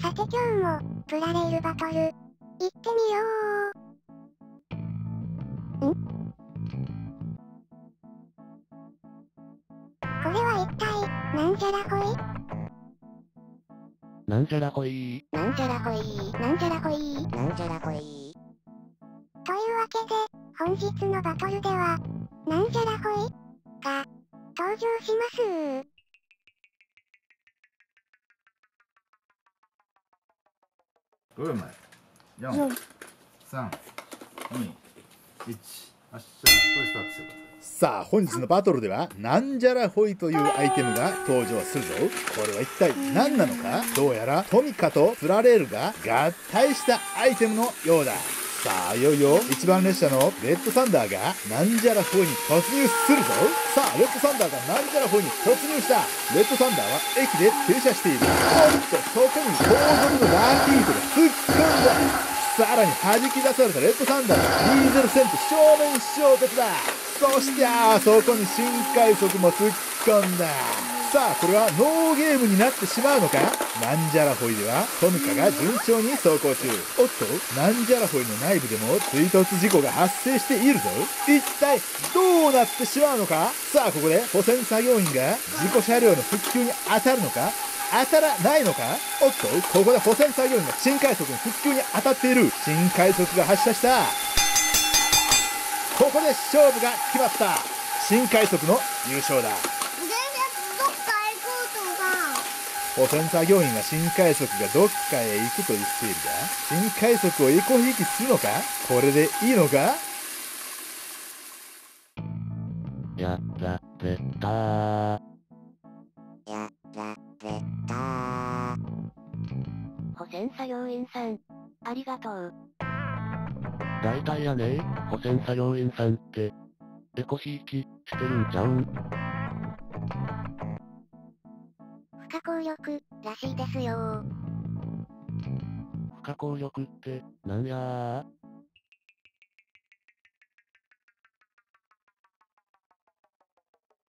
さて今日もプラレールバトル行ってみよう。これは一体なんじゃらほいなんじゃらほいなんじゃらほいなんじゃらほいなんじゃらほい。というわけで本日のバトルではなんじゃらほいが登場します。うまい。4、3、2、1、あっしゃ、これスタートしてください。さあ本日のバトルではなんじゃらほいというアイテムが登場するぞ。これは一体何なのか。どうやらトミカとプラレールが合体したアイテムのようだ。さあいよいよ一番列車のレッドサンダーがなんじゃらほいに突入するぞ。さあレッドサンダーがなんじゃらほいに突入した。レッドサンダーは駅で停車している。おっとそこに後続のラキートが突っ込んだ。さらに弾き出されたレッドサンダーがディーゼル戦と正面衝突だ。そしてあそこに新快速も突っ込んだ。さあこれはノーゲームになってしまうのか。なんじゃらほいではトミカが順調に走行中。おっとなんじゃらほいの内部でも追突事故が発生しているぞ。一体どうなってしまうのか。さあここで保線作業員が事故車両の復旧に当たるのか当たらないのか。おっとここで保線作業員が新快速の復旧に当たっている。新快速が発車した。ここで勝負が決まった。新快速の優勝だ。保線作業員は新快速がどっかへ行くと言っているが、新快速をエコひいきするのか。これでいいのか。やられたー。やられたー。保線作業員さんありがとう。大体やねえ保線作業員さんってエコひいきしてるんちゃうん。不可抗力らしいですよ。不可抗力ってなんやー。